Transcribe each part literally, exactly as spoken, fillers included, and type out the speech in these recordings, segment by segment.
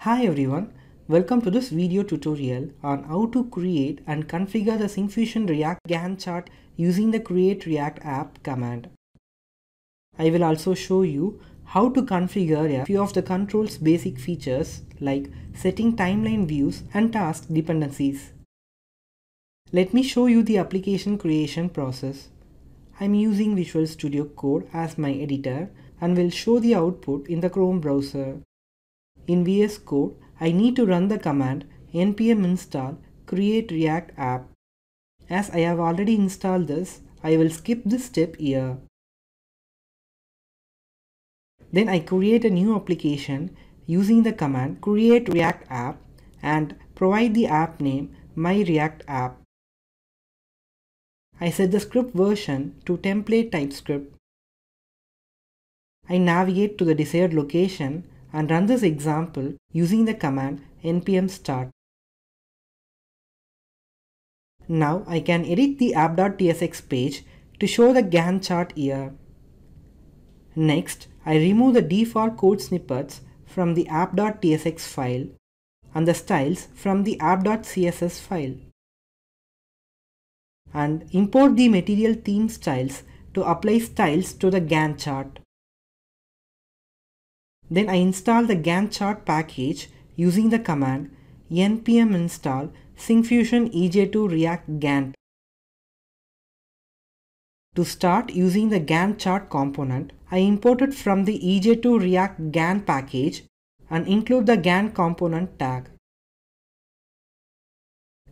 Hi everyone, welcome to this video tutorial on how to create and configure the Syncfusion React Gantt chart using the create-react-app command. I will also show you how to configure a few of the control's basic features like setting timeline views and task dependencies. Let me show you the application creation process. I am using Visual Studio Code as my editor and will show the output in the Chrome browser. In V S Code, I need to run the command npm install create-react-app. As I have already installed this, I will skip this step here. Then I create a new application using the command create-react-app and provide the app name my react app. I set the script version to template TypeScript. I navigate to the desired location and run this example using the command npm start. Now I can edit the app.tsx page to show the Gantt chart here. Next, I remove the default code snippets from the app.tsx file and the styles from the app.css file, and import the material theme styles to apply styles to the Gantt chart. Then I install the Gantt chart package using the command npm install syncfusion e j two react gantt. To start using the Gantt chart component, I import it from the e j two react gantt package and include the Gantt component tag.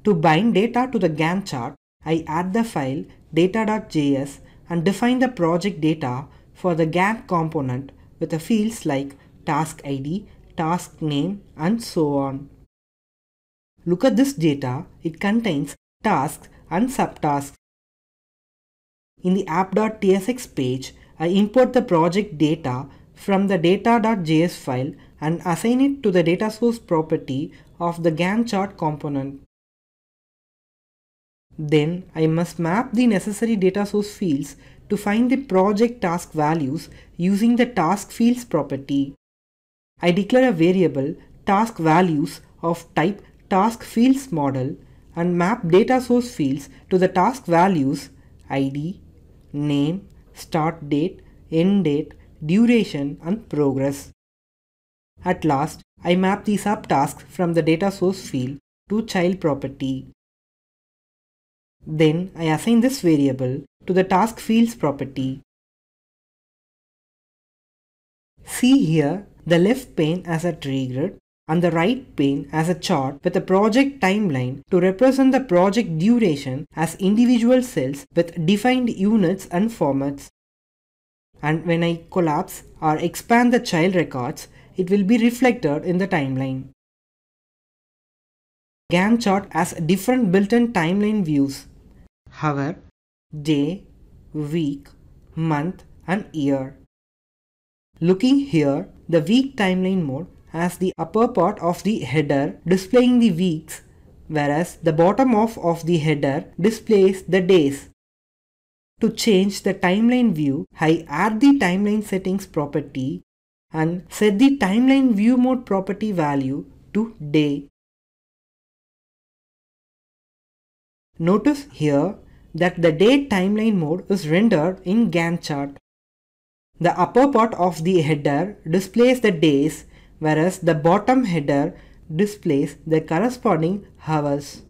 To bind data to the Gantt chart, I add the file data dot j s and define the project data for the Gantt component with the fields like task I D, task name, and so on. Look at this data, it contains tasks and subtasks. In the app.tsx page, I import the project data from the data dot j s file and assign it to the data source property of the Gantt chart component. Then I must map the necessary data source fields to find the project task values using the task fields property. I declare a variable task values of type TaskFieldsModel and map data source fields to the task values I D, name, start date, end date, duration, and progress. At last, I map the subtask from the data source field to child property. Then I assign this variable to the task fields property. See here, the left pane as a tree grid and the right pane as a chart with a project timeline to represent the project duration as individual cells with defined units and formats. And when I collapse or expand the child records, it will be reflected in the timeline. Gantt chart has different built-in timeline views: hour, day, week, month, and year. Looking here, the week timeline mode has the upper part of the header displaying the weeks, whereas the bottom half of the header displays the days. To change the timeline view, I add the timeline settings property and set the timeline view mode property value to day. Notice here that the date timeline mode is rendered in Gantt chart. The upper part of the header displays the days, whereas the bottom header displays the corresponding hours.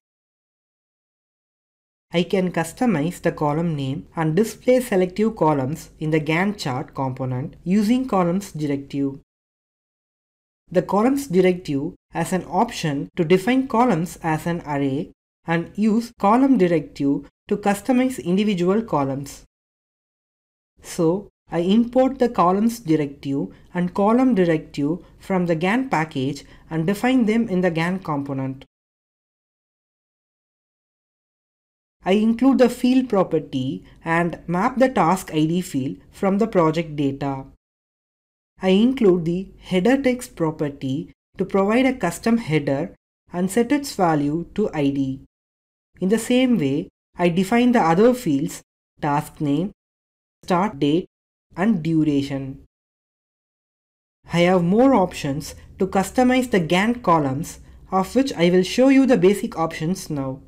I can customize the column name and display selective columns in the Gantt chart component using columns directive. The columns directive has an option to define columns as an array and use column directive to customize individual columns. So, I import the columns directive and column directive from the Gantt package and define them in the Gantt component. I include the field property and map the task I D field from the project data. I include the header text property to provide a custom header and set its value to I D. In the same way, I define the other fields task name, start date, and duration. I have more options to customize the Gantt columns, of which I will show you the basic options now.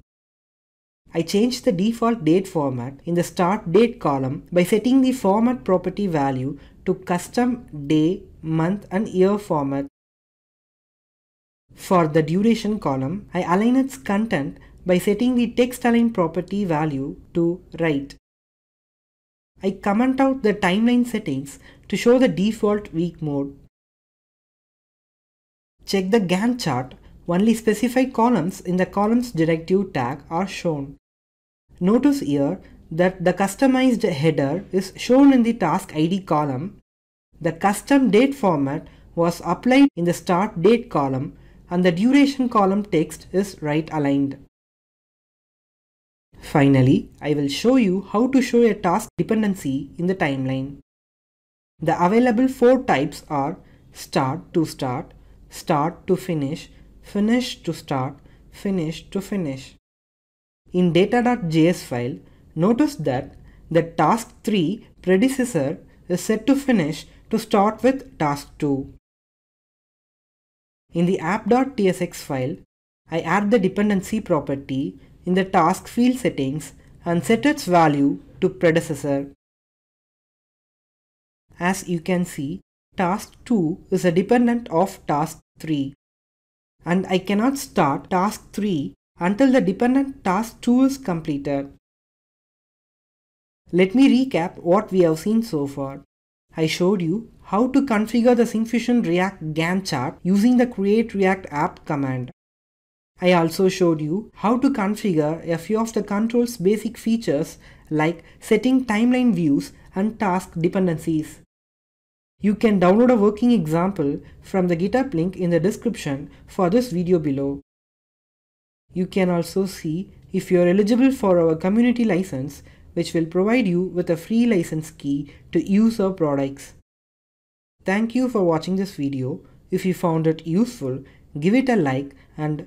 I changed the default date format in the start date column by setting the format property value to custom day, month and year format. For the duration column, I align its content by setting the text align property value to right. I comment out the timeline settings to show the default week mode. Check the Gantt chart, only specified columns in the columns directive tag are shown. Notice here that the customized header is shown in the task I D column, the custom date format was applied in the start date column, and the duration column text is right aligned. Finally, I will show you how to show a task dependency in the timeline. The available four types are start to start, start to finish, finish to start, finish to finish. In data.js file, notice that the task three predecessor is set to finish to start with task two. In the app.tsx file, I add the dependency property in the task field settings and set its value to predecessor. As you can see, task two is a dependent of task three, and I cannot start task three until the dependent task two is completed. Let me recap what we have seen so far. I showed you how to configure the Syncfusion React Gantt chart using the create-react-app command. I also showed you how to configure a few of the control's basic features like setting timeline views and task dependencies. You can download a working example from the GitHub link in the description for this video below. You can also see if you are eligible for our community license, which will provide you with a free license key to use our products. Thank you for watching this video. If you found it useful, give it a like and